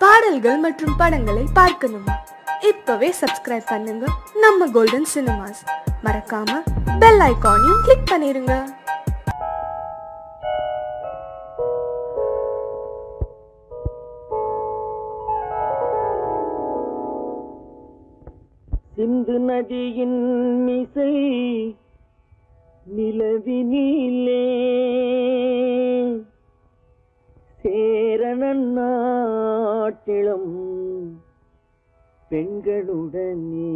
பாடல்கள் மற்றும் படங்களை பார்க்கணும். இப்பவே சப்ஸ்கிரைப் பண்ணுங்க நம்ம கோல்டன் சினிமாஸ். மறக்காம பெல் ஐகானையும் கிளிக் பண்ணிருங்க. சிந்து நதியின் மிசை நிலவினிலே சேரணநாட்டிலும் பெண்களுடனே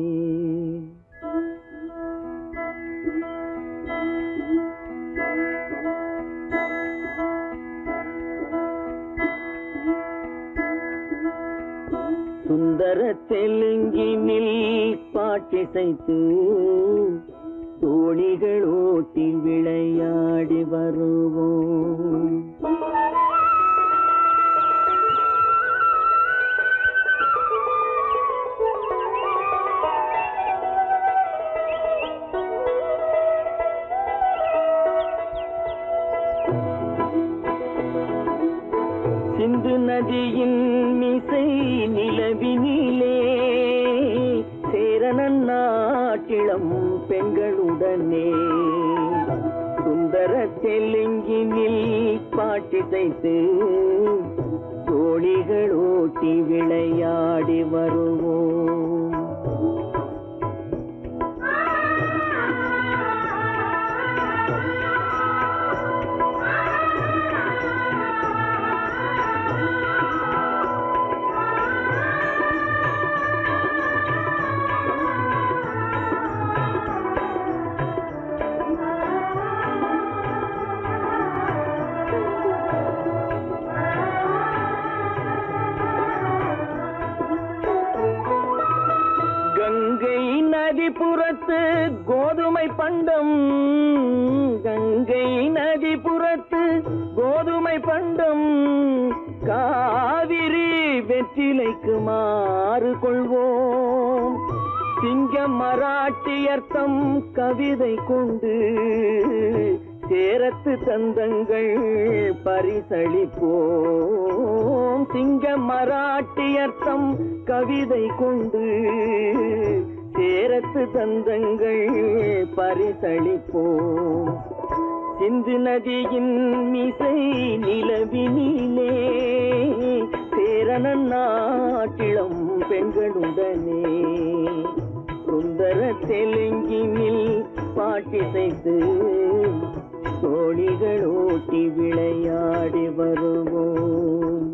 சுந்தர தெலுங்கினில் பாட்டிசைத்து தோணிகள் ஓட்டி விளையாடி வருவோம். சிந்து நதியின் மிசை நிலவினிலே சேரண நாட்டிலம் பெண்களுடனே சுந்தர தெலுங்கினில் பாட்டிசைத்து தோணிகள் ஓட்டி விளையாடி வருவோம். கங்கை நதி புறத்து கோதுமை பண்டம் காவிரி வெற்றிலைக்கு மாறு கொள்வோம். சிங்க மராட்டியர்த்தம் கவிதை கொண்டு சேரத்து தந்தங்கள் பரிசளிப்போம். சிங்க மராட்டியர்த்தம் கவிதை கொண்டு சேரத்து தந்தங்கள் பரிசளிப்போம். சிந்து நதியின் மிசை நிலவினிலே சேரண நாட்டிலம் பெண்களுடனே சுந்தர தெலுங்கினில் பாட்டிசைத்து தோணிகள் ஓட்டி விளையாடி வருவோம்.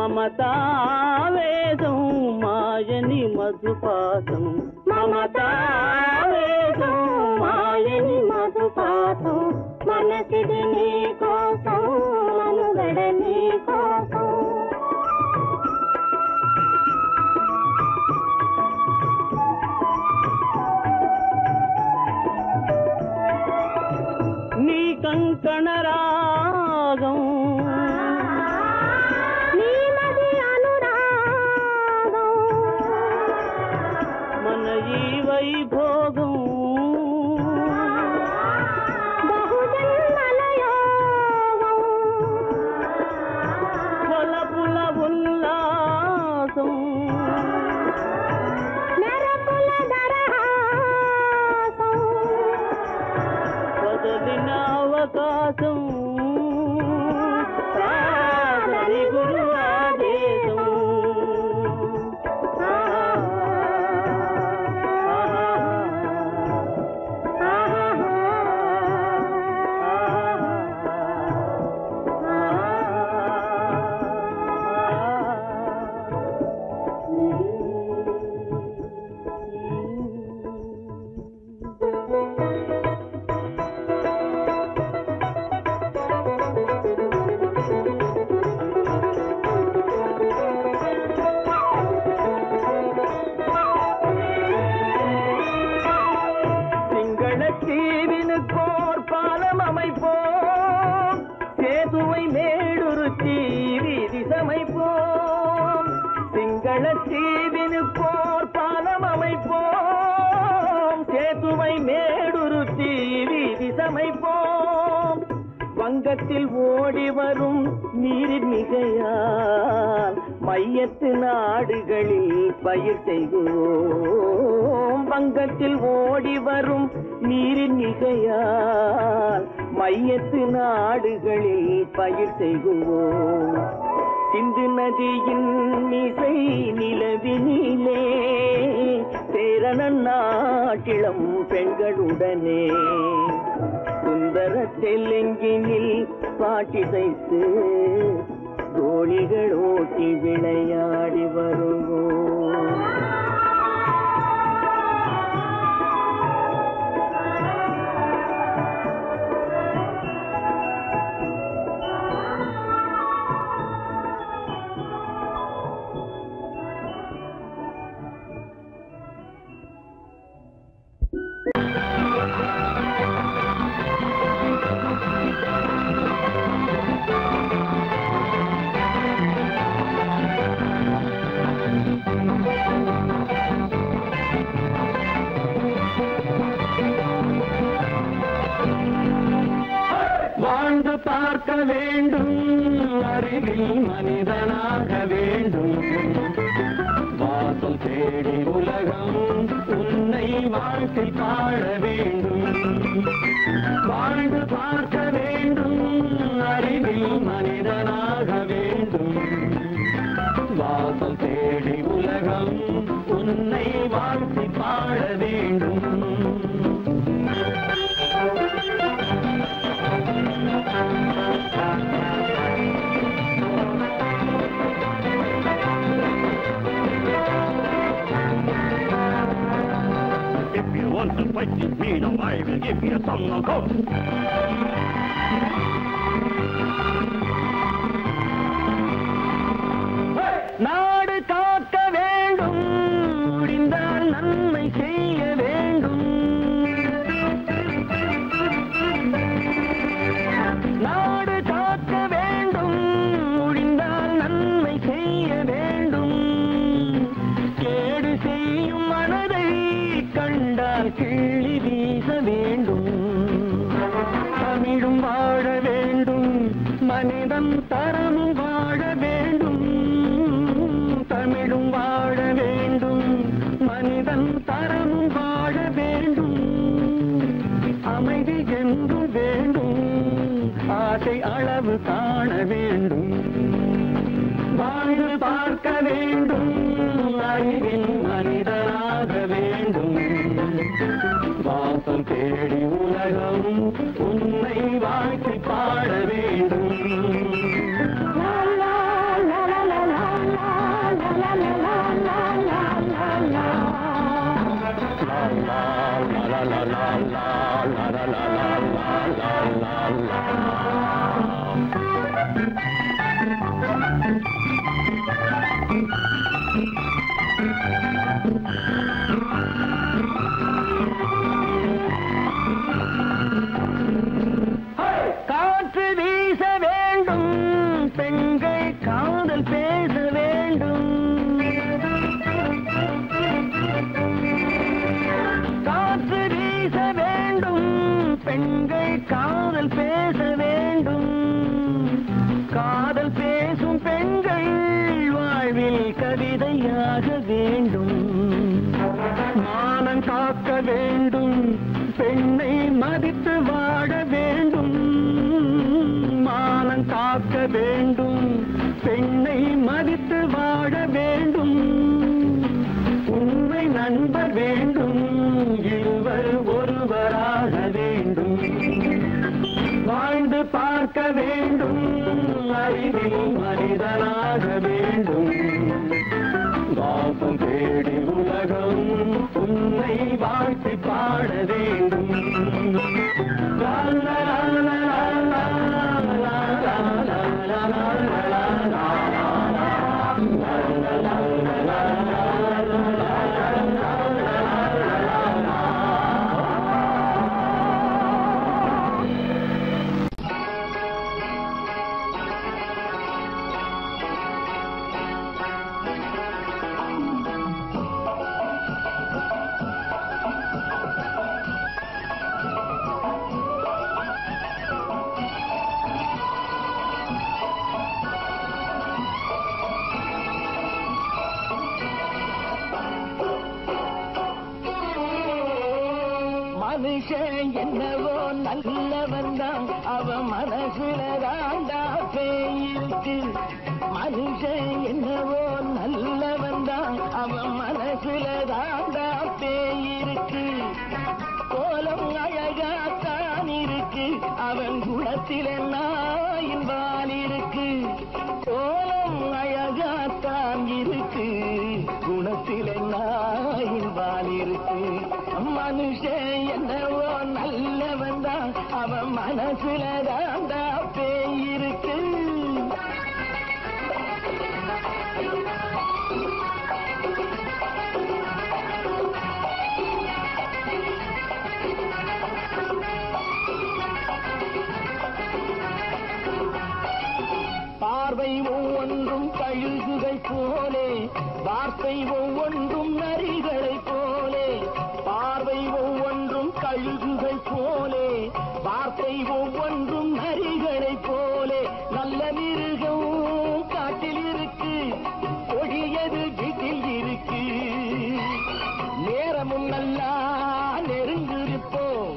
మమతావేదం మాయని మధుపాతం మమతావేదం మాయని మధుపాతం మనసిది నీ కోసం మనుగడ నీ కోసం. నీ కంకణ రాగం தீவினுக்கோர் பாலம் அமைப்போம், சேதுவை மேடுருத்தி வீதிசமைப்போம். சிங்கள தீவினுக்கோர் பாலம் அமைப்போம், சேதுவை மேடுருத்தி வீதிசமைப்போம். வங்கத்தில் ஓடி வரும் நீரின் மிகையால் மையத்து நாடுகளில் பயிர் செய்கிறோம். வங்கத்தில் ஓடி வரும் நீரின் மிகையால் மையத்து நாடுகளில் பயிர் செய்கிறோம். சிந்து நதியின் மிசை நிலவினிலே சேரண நாட்டிளம் பெண்களுடனே சுந்தர தெலுங்கினில் பாட்டிசைத்து கோழிகள் ஓட்டி விளையாடி வருவோம். பார்க்க வேண்டும் அறிவில் மனிதனாக வேண்டும். வாசம் தேடி உலகம் உன்னை வாழ்த்தில் பாழ வேண்டும். வாழ்ந்து பார்க்க வேண்டும் அறிவில் மனிதனாக வேண்டும். வாசம் தேடி உலகம் உன்னை வாழ்த்தில் பாழ வேண்டும். If you want to fight with me, now I will give you some of hope. நாடு காக்க வேண்டும், முடிந்தால் நன்மை செய்ய வேண்டும். நாடு காக்க வேண்டும், முடிந்தால் நன்மை செய்ய வேண்டும். கேடு செய்யும் மனதை கண்டால் கிள்ளி வீச வேண்டும். தமிழும் வாழ வேண்டும், மனிதம் தரமும் வாழ வேண்டும். தமிழும் வாழ வேண்டும், மனிதம் தரமும் வாழ வேண்டும். அமைதி என்று வேண்டும், ஆசை அளவு காண வேண்டும். வாழ்ந்து பார்க்க வேண்டும் அறிவின் மனிதனாக வேண்டும். வாசம் தேடி உலகம் உன்னை வாழ்த்து பாட வேண்டும். காற்று வீச வேண்டும், பெண்கள் காதல் பேச வேண்டும். காற்று வீச வேண்டும், பெண்கள் காதல் பேச வேண்டும். காதல் பேசும் பெண்கள் வாழ்வில் கவிதையாக வேண்டும். மானம் காக்க வேண்டும், பெண்ணை மதித்து வாழ வேண்டும். மானம் காக்க வேண்டும், பெண்ணை மதித்து வாழ வேண்டும். உண்மை நண்பர் வேண்டும், இருவர் ஒருவராக வேண்டும். வாழ்ந்து பார்க்க வேண்டும் அறிவில் மனிதனாக வேண்டும். வாசம் தேடி உலகம் உன்னை வாழ்த்து பாட வேண்டும். என்னவோ நல்லவன் தான் அவ மனசுல தாண்டா பேயிருக்கு மனுஷன் என்னவோ நல்லவன் தான் அவ மனசுல தாண்டா பேயிருக்கு கோலம் அழகாத்தான் இருக்கு அவன் குணத்தில நாயின் வால் இருக்கு கோலம் அழகாத்தான் இருக்கு குணத்தில நாயின் வால் இருக்கு மனுஷன் என்னவோ நல்லவன் தான் அவன் மனசுல தாண்டா பேயிருக்கு பார்வை ஒவ்வொன்றும் பழுகுகை போலே வார்த்தை ஒவ்வொன்றும் நரிகளை போலே பார்வை ஒவ்வொன்றும் கழுகுகை போலே வார்த்தை ஒவ்வொன்றும் நரிகளை போலே நல்ல மிருகம் காட்டில் இருக்கு ஒழியது வீட்டில் இருக்கு நேரமும் நல்லா நெருங்கிருப்போம்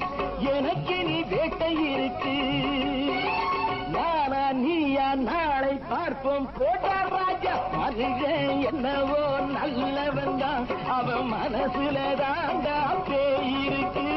எனக்கு நீ வேட்டை இருக்கு நானா நீயா நாளை பார்ப்போம் போட்டார் ராஜா மனுஷன் என்னவோ நல்லவன் தான் அவன் மனசுல தாண்டா பேய் இருக்கு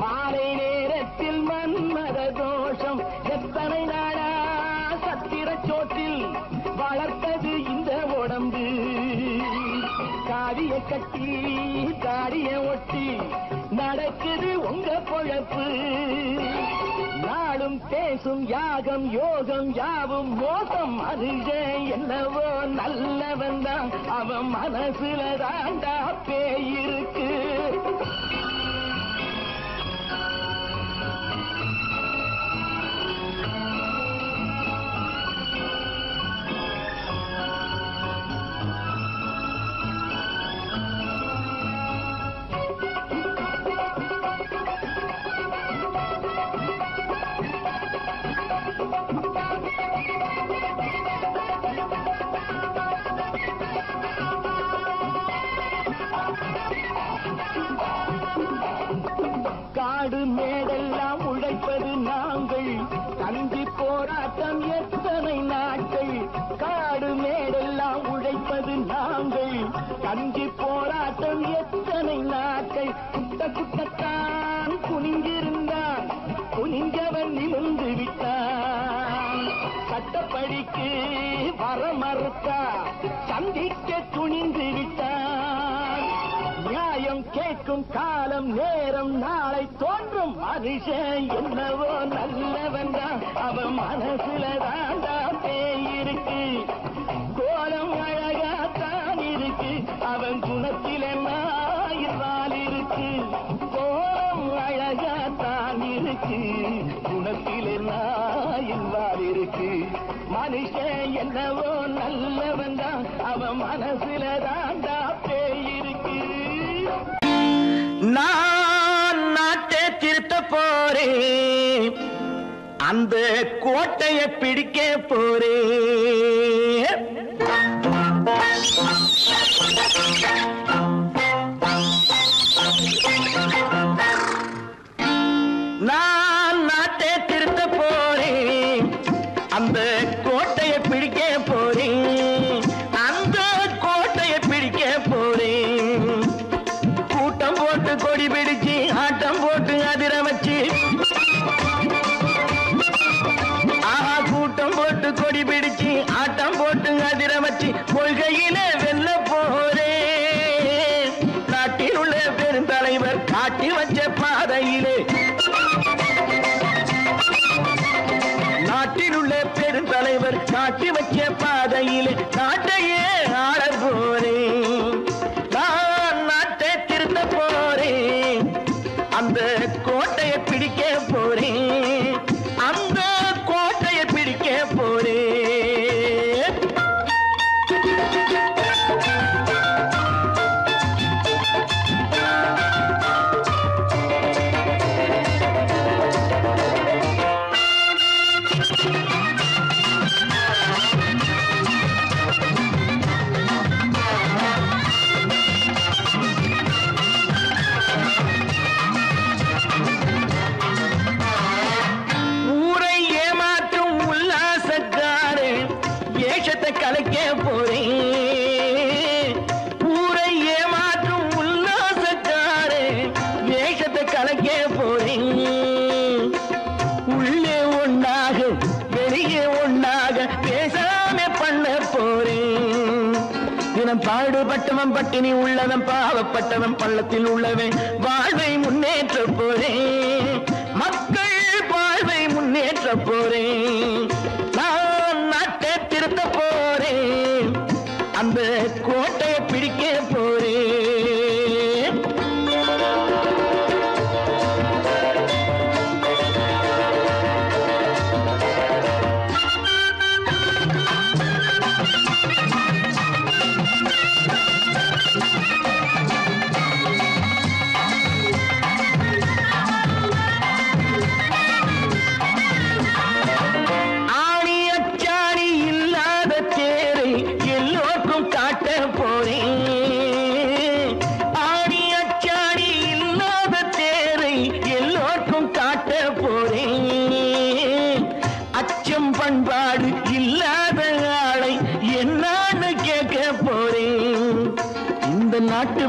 மாலை நேரத்தில் மன்மத தோஷம் எத்தனை நாடா சத்திர சோற்றில் வளர்த்தது இந்த உடம்பு காவிய கட்டி தாடிய ஒட்டி நடக்குது உங்க பொழப்பு நாடும் பேசும் யாகம் யோகம் யாவும் மோசம் மனுஷன் என்னவோ நல்லவன் தான் அவன் மனசுல தாண்டா பேய் இருக்கு காடு மேடெல்லாம் உழைப்பது நாங்கள் தந்தி போராட்டம் எத்தனை நாட்கள் காடு மேடெல்லாம் உழைப்பது நாங்கள் தந்தி போராட்டம் எத்தனை நாட்கள் குட்ட குட்டத்தான் குனிஞ்சிருந்தான் குனிஞ்சவன் நிமிர்ந்து விட்டான் சட்டப்படிக்கு வர மறுத்தா சந்திக்க துணிந்து விட்டான் நியாயம் கேட்கும் காலம் நேரம் நாளை தோன்றும் மனுஷன் என்னவோ நல்லவன் தான் அவன் மனசுல தாண்டா பேய் இருக்கு கோலம் அழகாத்தான் இருக்கு அவன் குணத்தில நாயிர்வால் இருக்கு கோலம் அழகாத்தான் இருக்கு குணத்தில நாயிர்வால் இருக்கு மனுஷன் என்னவோ நல்லவன் தான் அவன் மனசுல தாண்டா பேய் இருக்கு போறேன் அந்த கோட்டைய பிடிக்க போறேன் நான் நாட்டை திருத்த போறேன் அந்த கோட்டைய பிடிக்க போறேன் அந்த கோட்டைய பிடிக்க போறேன் கூட்டம் போட்டு கொடி பிடிச்சு ஆட்டம் போட்டு அதிரமச்சு ஆஹா கூட்டம் போட்டு கொடி பிடிச்சு ஆட்டம் போட்டு அதிரமச்சு கொள்கையில வெல்ல போரே நாட்டில் உள்ள பெருந்தலைவர் காட்டி வச்ச பாதையிலே நாட்டில் உள்ள பெருந்தலைவர் காட்டி வச்ச வேஷத்தை கலைக்க போறேன். ஊரை ஏமாற்றும் உல்லாசக்காரே வேஷத்தை கலைக்க போறேன். உள்ளே ஒன்னாக வெளியே ஒன்னாக பேசாமே பண்ண போறேன். தினம் பாடுபட்டவன் பட்டினி உள்ளவன் பாவப்பட்டவன் பள்ளத்தில் உள்ளவன் வாழ்வை முன்னேற்ற போறேன். மக்கள் வாழ்வை முன்னேற்ற போறேன்.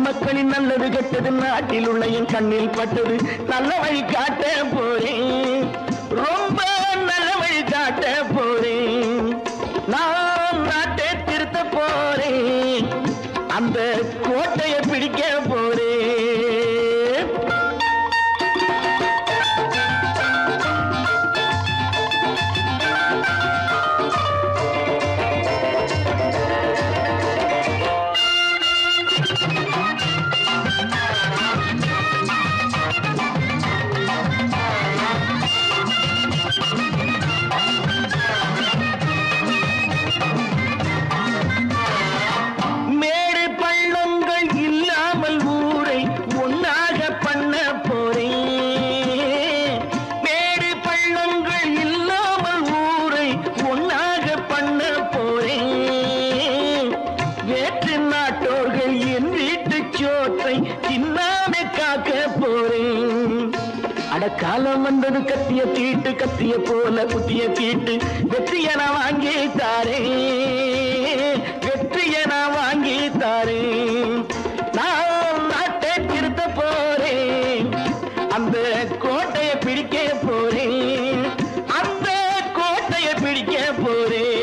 மக்களின் நல்லது கெட்டது நாட்டில் உள்ள என் கண்ணில் பட்டது நல்ல வழி காட்ட போறேன். ரொம்ப நல்ல வழி காட்ட போறேன். நான் நாட்டை திருத்த போறேன். அந்த கோட்டையை பிடிக்க போறேன். காலம் வந்தது கத்திய தீட்டு கத்திய போல குத்திய தீட்டு வெற்றிய நான் வாங்கி தாரேன். வெற்றிய நான் வாங்கி தாரேன். நான் நாட்டை திருத்த போறேன். அந்த கோட்டையை பிடிக்க போறேன். அந்த கோட்டையை பிடிக்க போறேன்.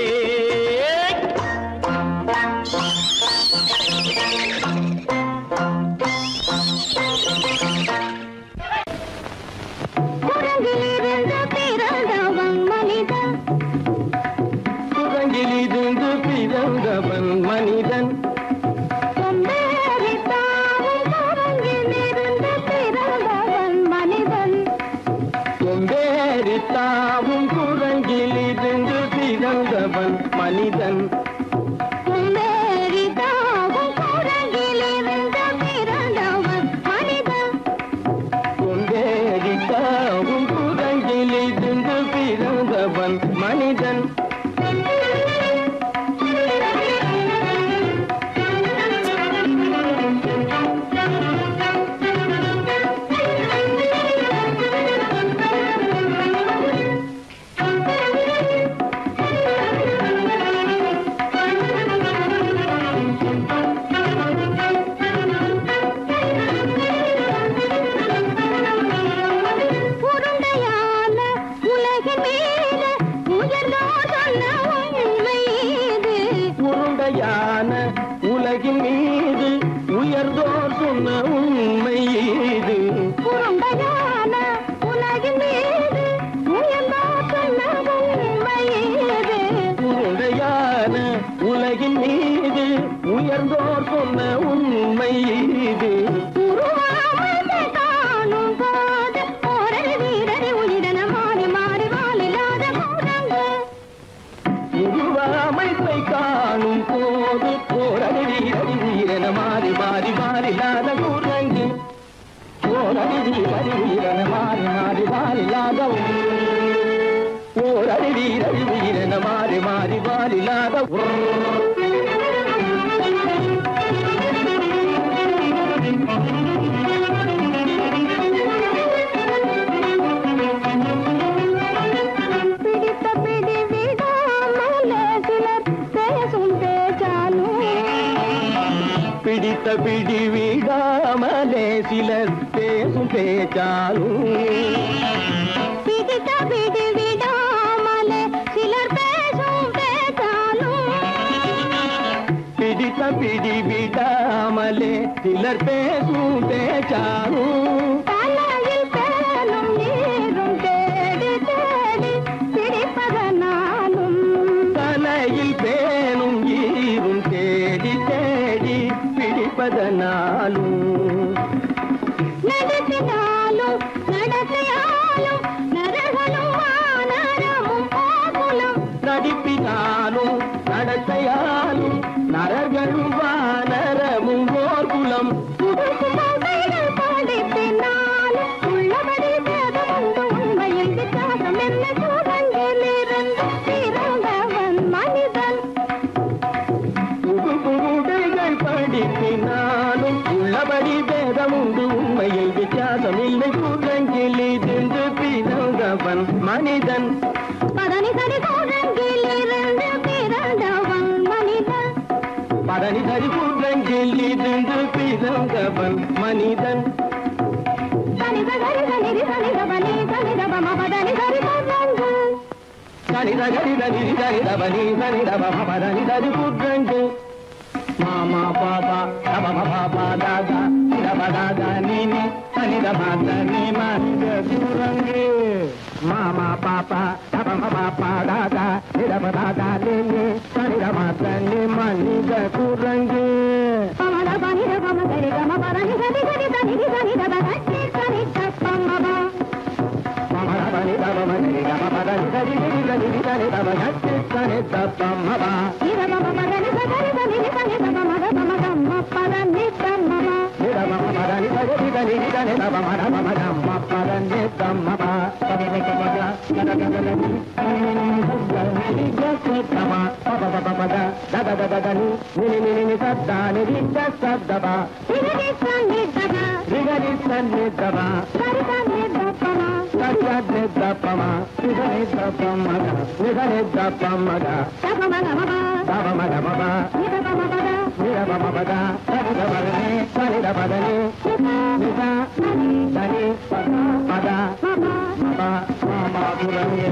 பிடித்த பிடி விடாமலே சிலர் பேசும் பேச்சாலும் பிடித்த பிடி விடாமலே சிலர் பேசும் பேச்சாலும் பிடித்த பிடி விடாமலே சிலர் பேசும் பேச்சாலும் மனிதன் பதனி சரி கூடங்கில் இருந்து பிறந்தவன் மனிதன் பதனி சரி கூடங்கில் இருந்து பிறந்தவன் மனிதன் தனி சரி தனி சரி தவனி தனி தவம பதனி சரி கூடங்கில் தனி சரி தனி சரி தவனி தனி தவம பதனி சரி கூடங்கில் மாமா பாபா தவம பாபா தாதா தவதாதா நீனி தனி தவத நீ மனித கூடங்கில் मामा पापा तबमा पापा दादा निरब दादा लेने निरब तने मनी का कुरंगे पमला पानी रब मसले गमा पानी सनी सनी सनी सनी दबा सनी सनी तपमा पमला पानी रब मसले गमा पानी सनी सनी सनी सनी दबा सनी सनी तपमा निरब मसले सनी सनी सनी दबा मरबा गमा पानी तपमा निरब मसले सनी सनी सनी दबा मरबा गमा पानी तपमा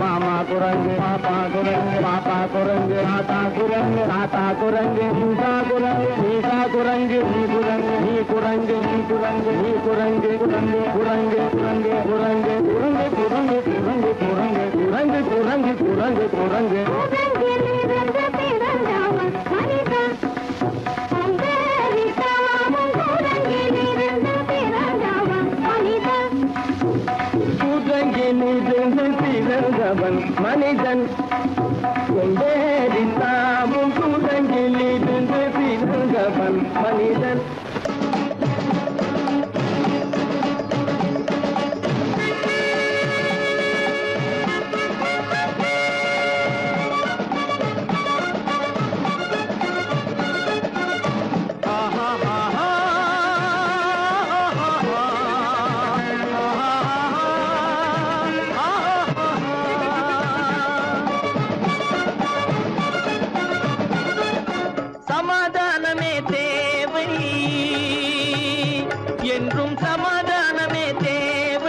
मामा कुरंगे पापा कुरंगे पापा कुरंगे माता कुरंगे माता कुरंगे नीता कुरंगे नीता कुरंगे नी कुरंगे नी कुरंगे नी कुरंगे नी कुरंगे कुरंगे कुरंगे कुरंगे कुरंगे कुरंगे कुरंगे कुरंगे कुरंगे कुरंगे कुरंगे कुरंगे कुरंगे மனிதன் எந்தேரித்தாமும் கூடங்கிலிருந்து பிறந்தவன் மனிதன் சமாதானமே தேவை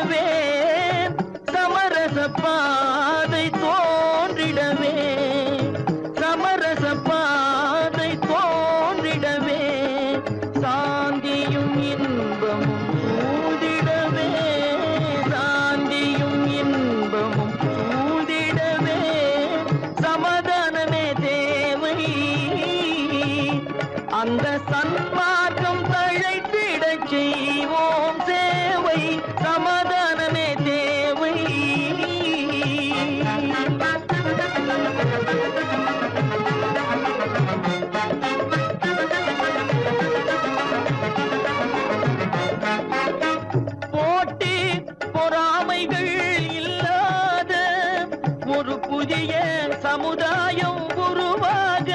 புதிய சமுதாயம் உருவாக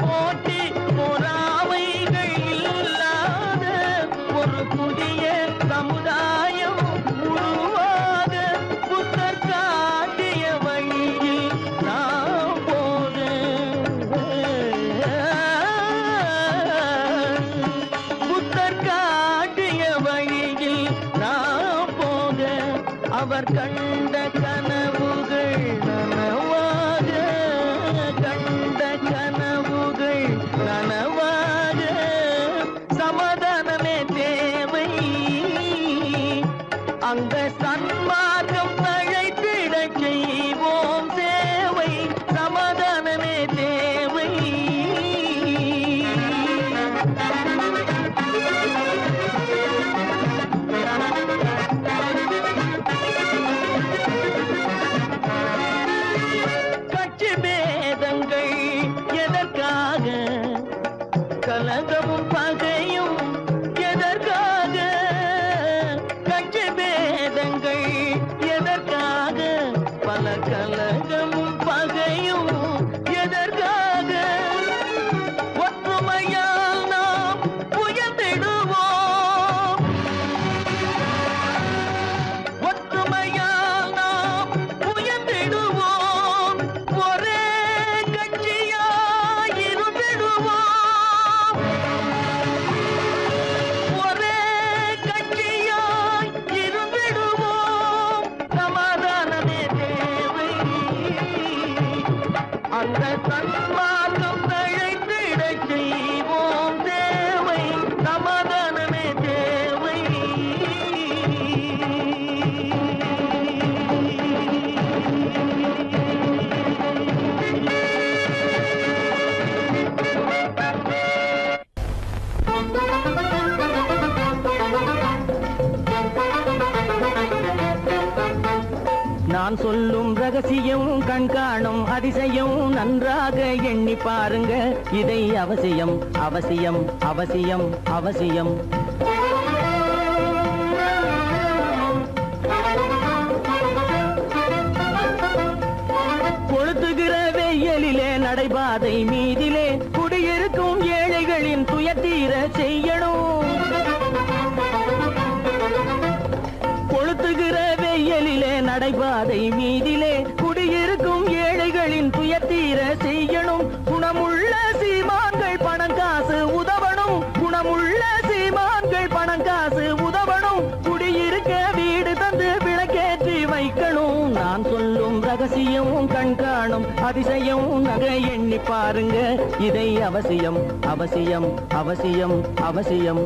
போட்டி பொறாமைகள் இல்லாத ஒரு புதிய சமுதாயம் உருவாக புத்தர் காட்டிய வழியில் நாம் போக. புத்தர் காட்டிய வழியில் நாம் போக அவர் கண்ட கனவுகள் நனவாக கண்ட கனவுகள் நனவாக சமாதானமே தேவை அந்த சன்மார்க்கம் தழைத்திட செய்வோம் சேவை சமாதானமே தேவை. நான் சொல்லும் ரகசியம் கண்காணும் அதிசயம் நன்றாக எண்ணி பாருங்க இதை அவசியம் அவசியம் அவசியம் அவசியம். கொளுத்துகிற வெயிலிலே நடைபாதை மீதிலே குடியிருக்கும் ஏழைகளின் துயர்தீர செய்யணும். கொளுத்துகிற வெயிலிலே நடைபாதை மீதிலே குடியிருக்கும் ஏழைகளின் துயர்தீர செய்யணும். குணமுள்ள சீமான்கள் பணம் காசு உதவணும். குணமுள்ள சீமான்கள் பணம் காசு உதவணும். குடியிருக்க வீடு தந்து விளக்கேற்றி வைக்கணும். நான் சொல்லும் ரகசியமும் கண்காணும் அதிசயம் நகை எண்ணி பாருங்க இதை அவசியம் அவசியம் அவசியம் அவசியம்.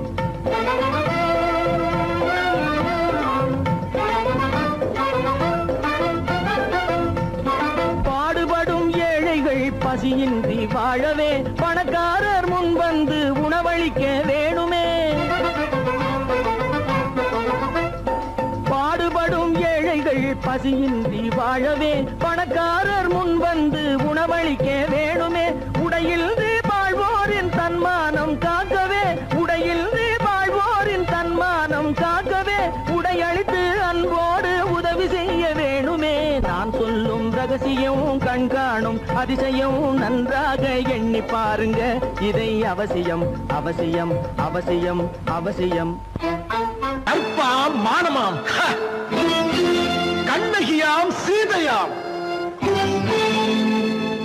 பசியின்றி வாழவே பணக்காரர் முன் வந்து உணவளிக்க வேணுமே. பாடுபடும் ஏழைகள் பசியின்றி வாழவே பணக்காரர் முன் வந்து உணவளிக்க வேணுமே. உடையில் வாழ்வோரின் தன்மானம் காக்கவே உடையில் வாழ்வோரின் தன்மானம் காக்கவே உடையளித்து அன்போடு உதவி செய்ய வேணுமே. நான் சொல்லும் ரகசியமும் கண்காணும் அதிசயம் நன்றாக எண்ணி பாருங்க இதை அவசியம் அவசியம் அவசியம் அவசியம். அப்பாம் மானமாம் கண்ணகியாம் சீதையாம்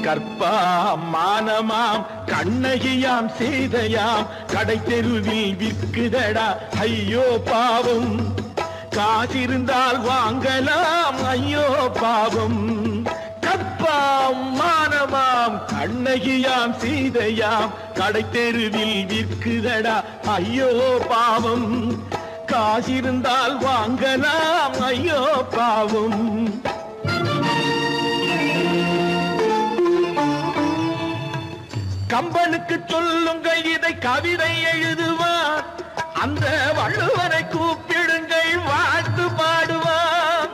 கற்பாம் மானமாம் கண்ணகியாம் சீதையாம் கடை தெருவில் விற்குதடா ஐயோ பாவம். காசிருந்தால் வாங்கலாம் ஐயோ பாவம். கற்பாம் மானமாம் கண்ணகியாம் சீதையாம் கடை தெருவில் விற்குதடா ஐயோ பாவம். காசிருந்தால் வாங்கலாம் ஐயோ பாவம். கம்பனுக்கு சொல்லுங்கள் இதை கவிதை எழுதுவார். அந்த வள்ளுவரை கூப்பிடுங்கள் வாழ்த்து பாடுவார்.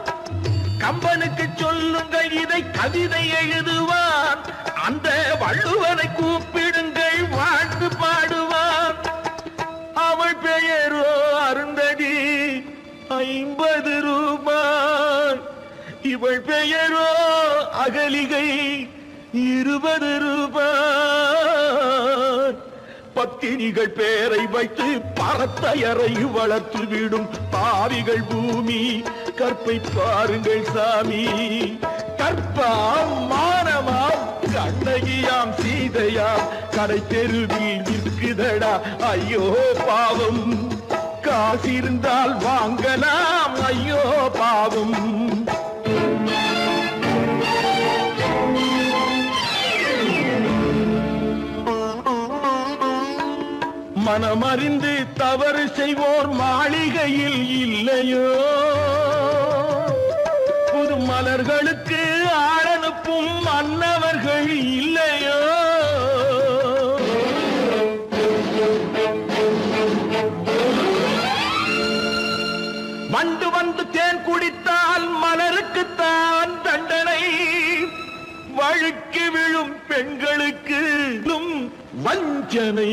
கம்பனுக்கு சொல்லுங்கள் இதை கவிதை எழுதுவார். அந்த வள்ளுவரை கூப்பிடுங்கள் வாழ்த்து பாடுவார். அவள் பெயரோ அருந்ததி 50 ரூபாய் இவள் பெயரோ அகலிகை 20 ரூபாய். பத்தினிகள் பேரை வைத்து பரத்தையரை வளர்த்து விடும் பாவிகள் பூமி. கற்பை பாருங்கள் சாமி. கற்பாம் மானமாம் கண்ணகியாம் சீதையாம் கடை தெருவில் நிற்குதடா. ஐயோ பாவம். காசிருந்தால் வாங்கலாம். ஐயோ பாவம். மனமறிந்து தவறு செய்வோர் மாளிகையில் இல்லையோ. புது மலர்களுக்கு ஆளனுப்பும் மன்னவர்கள் இல்லையோ. வந்து வந்து தேன் குடித்தால் மலருக்குத்தான் தண்டனை. வழுக்கி விழும் பெண்களுக்கு வஞ்சனை.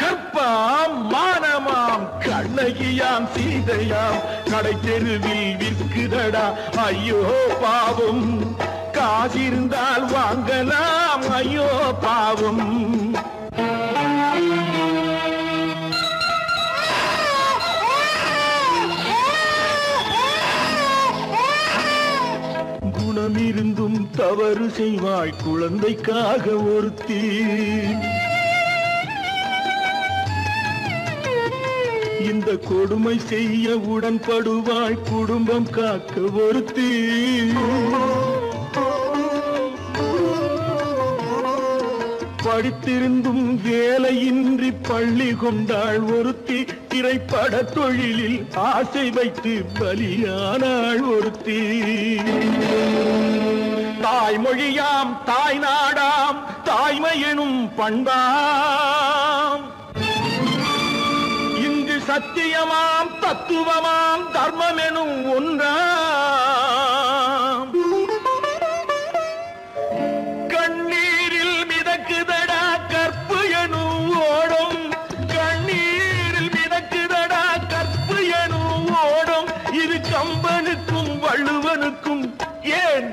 கற்பாம் மானமாம் கண்ணகியாம் சீதையாம் கடை தெருவில் விற்குதடா. ஐயோ பாவம். காசிருந்தால் வாங்கலாம். ஐயோ பாவம். குணமிருந்தும் தவறு செய்வாய் குழந்தைக்காக ஒருத்தி. இந்த கொடுமை செய்ய உடன்படுவாய் குடும்பம் காக்க ஒருத்தி. படித்திருந்தும் வேலையின்றி பள்ளி கொண்டாள் ஒருத்தி. திரைப்பட தொழிலில் ஆசை வைத்து பலியானாள் ஒருத்தி. தாய்மொழியாம் தாய்நாடாம் தாய்மையெனும் பண்பாம். சத்தியமாம் தத்துவமாம் தர்மம் எனும் ஒன்றாம். கண்ணீரில் மிதக்குதடா கற்பு எனும் ஓடும். கண்ணீரில் மிதக்குதடா கற்பு எனும் ஓடும். இது கம்பனுக்கும் வள்ளுவனுக்கும் ஏன்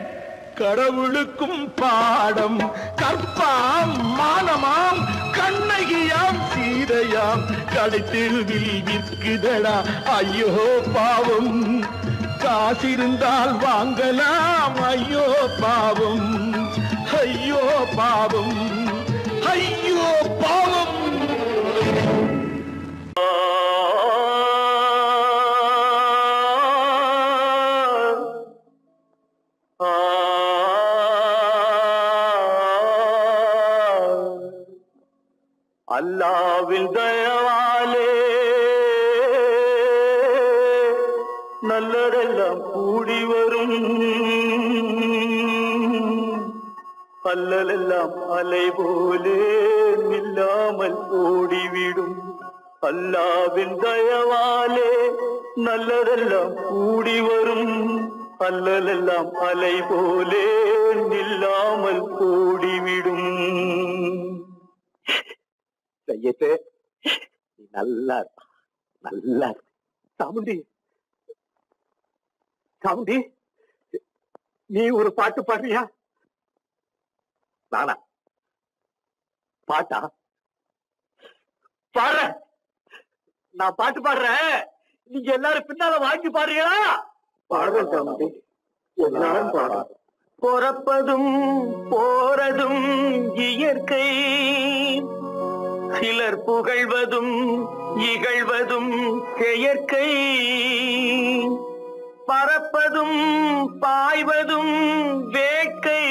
கடவுளுக்கும் பாடம். கற்பாம் மானமாம் கண்ணகியாம் சீதையாம் கடை தெருவில் விற்குதடா. ஐயோ பாவம். காசிருந்தால் வாங்கலாம். ஐயோ பாவம். ஐயோ பாவம். ஐயோ பாவம். அல்லாவின் தயவாலே நல்லதெல்லாம் கூடி வரும். அல்லலெல்லாம் அலை போலே நில்லாமல் ஓடிவிடும். அல்லாவின் தயவாலே நல்லதெல்லாம் கூடி வரும். அல்லலெல்லாம் அலை போலே நில்லாமல் ஓடிவிடும். நல்லா நல்லா சாமுண்டி சாமுண்டி நீ ஒரு பாட்டு பாடுறியா? நானா பாட்டா பாடுற? நான் பாட்டு பாடுறேன். நீங்க எல்லாரும் பின்னால வாங்கி பாடுறீங்களா? பாடுறேன் சாமுண்டி. எல்லாரும் பாடுறேன். பொறப்பதும் போறதும் இயற்கை. சிலர் புகழ்வதும் இகழ்வதும் செயற்கை. பறப்பதும் பாய்வதும் வேட்கை.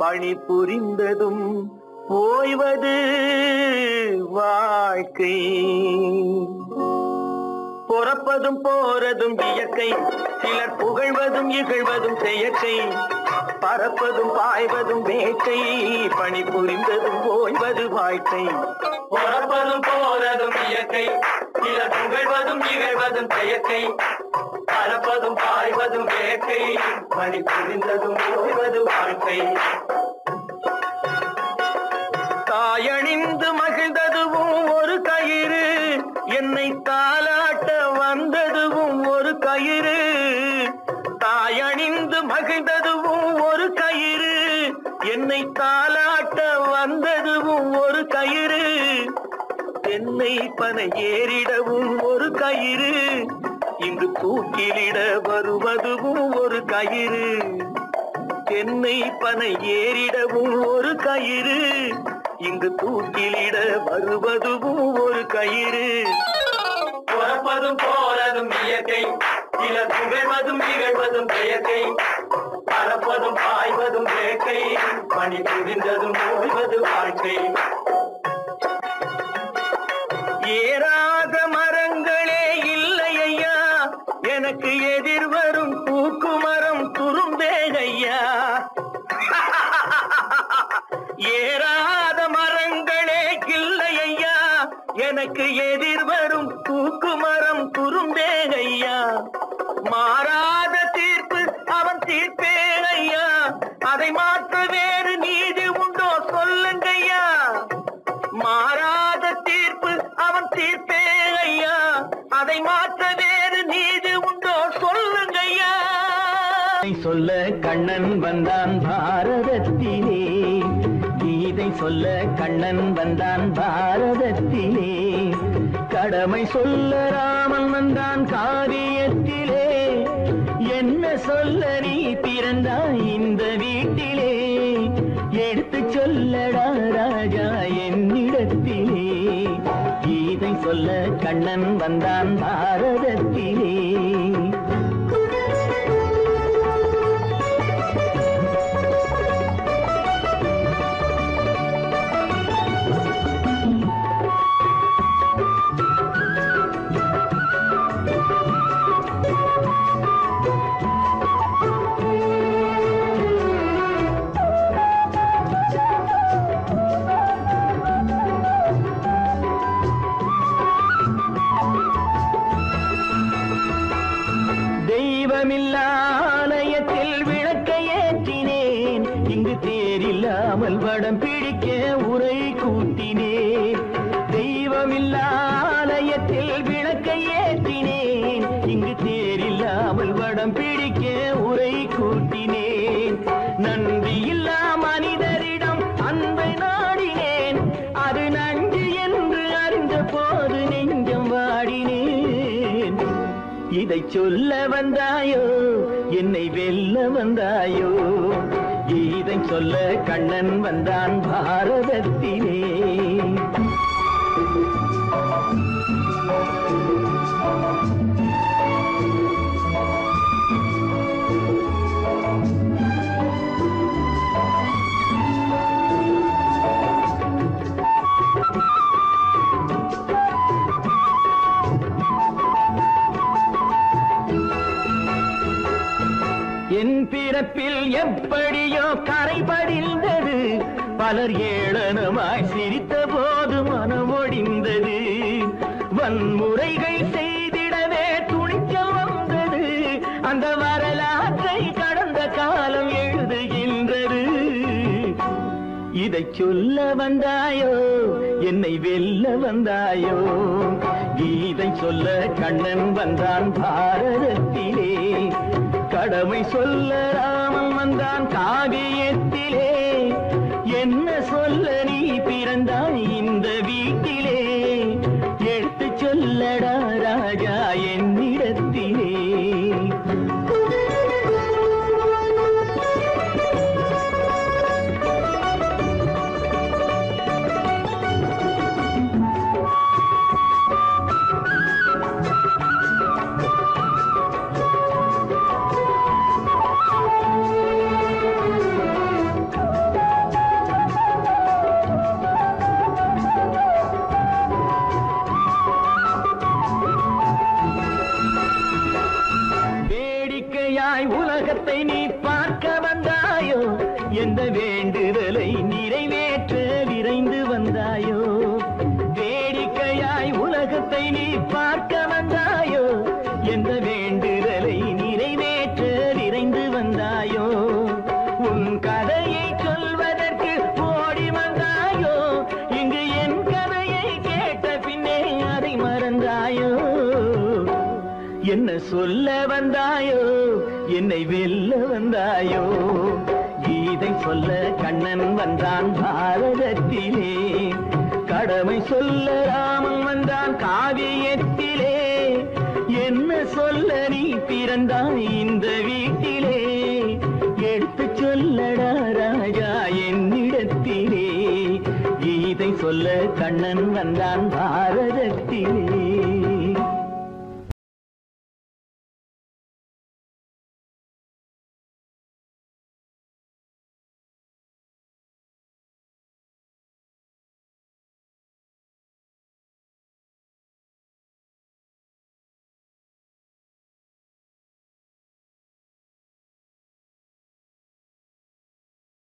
பணி புரிந்ததும் ஓய்வது வாழ்க்கை. பொறப்பதும் போறதும் இயற்கை. சிலர் புகழ்வதும் இகழ்வதும் செயற்கை. பறப்பதும் பாய்வதும் வேட்டை. பணி புரிந்ததும் ஓய்வது வாழ்க்கை. பறப்பதும் போறதும் இயற்கை. சிலர் புகழ்வதும் இகழ்வதும் செயற்கை. பறப்பதும் பாய்வதும் வேட்டை. பணி புரிந்ததும் ஓய்வது வாழ்க்கை. தாயணிந்து மகிழ்ந்ததுவும் ஒரு கயிறு. என்னை தாலாட்ட வந்ததுவும் ஒரு கயிறு. தாலாட்ட வந்ததுவும் ஒரு கயிறு, தென்னை பனை ஏறிடவும் ஒரு கயிறு, இங்கு தூக்கிலிட வருவதுவும் ஒரு கயிறு, தென்னை பனை ஏறிடவும் ஒரு கயிறு, இங்கு தூக்கிலிட வருவதுவும் ஒரு கயிறு, பொறப்பதும் போறதும் இயற்கை, இல துகழ்வதும் நிகழ்வதும் இயற்கை, பறப்பதும் பாய்வதும் வேட்கை, பணி புரிந்ததும் ஓய்வது வாழ்க்கை. ஏறாத மரங்களே இல்லை ஐயா, எனக்கு எதிர்வரும் பூக்குமரம் துரும்பே ஐயா. ஏறாத மரங்களே இல்லை ஐயா, எனக்கு எதிர்வரும் பூக்குமரம் துரும்பே ஐயா. மாறாத தீர்ப்பு அவன் தீர்ப்பே ஐயா, அதை மாற்ற வேறு நீதி உண்டோ சொல்லுங்கய்யா. மாறாத தீர்ப்பு அவன் தீர்ப்பே ஐயா, அதை மாற்ற வேறு நீதி உண்டோ சொல்லுங்கய்யா. கீதை சொல்ல கண்ணன் வந்தான் பாரதத்திலே, கீதை சொல்ல கண்ணன் வந்தான் பாரதத்திலே, கடமை சொல்ல ராமன் வந்தான் காவியத்திலே, என்ன சொல்ல நீ பிறந்தாய் இந்த வீட்டிலே, எடுத்து சொல்லடா ராஜா என்னிடத்திலே, கீதை சொல்ல கண்ணன் வந்தான் பாரதத்திலே. சொல்ல வந்தாயோ என்னை வெல்ல வந்தாயோ, கீதை சொல்ல கண்ணன் வந்தான் பாரதத்திலே. என் பிறப்பில் எப்படியோ கரை படிந்தது, பலர் ஏளனமாய் சிரித்த போது மனம் ஒடிந்தது, வன்முறைகள் செய்திடவே துணிச்சல் வந்தது, அந்த வரலாற்றை கடந்த காலம் எழுதுகின்றது. இதை சொல்ல வந்தாயோ என்னை வெல்ல வந்தாயோ, கீதை சொல்ல கண்ணன் வந்தான் பாரதத்திலே, கடமை சொல்ல ராமன் வந்தான் காவியத்திலே, என்ன சொல்ல நீ பிறந்தான் இந்த வீட்டிலே, எடுத்து சொல்லடா ராஜா என்னிடத்திலே. சொல்ல வந்தாயோ என்னை வெல்ல வந்தாயோ, கீதை சொல்ல கண்ணன் வந்தான் பாரதத்திலே, கடமை சொல்ல ராமன் வந்தான் காவியத்திலே, என்ன சொல்ல நீ பிறந்தாய் இந்த வீட்டிலே, எடுத்துச் சொல்லடா ராஜா என்னிடத்திலே, கீதை சொல்ல கண்ணன் வந்தான் பாரதத்திலே.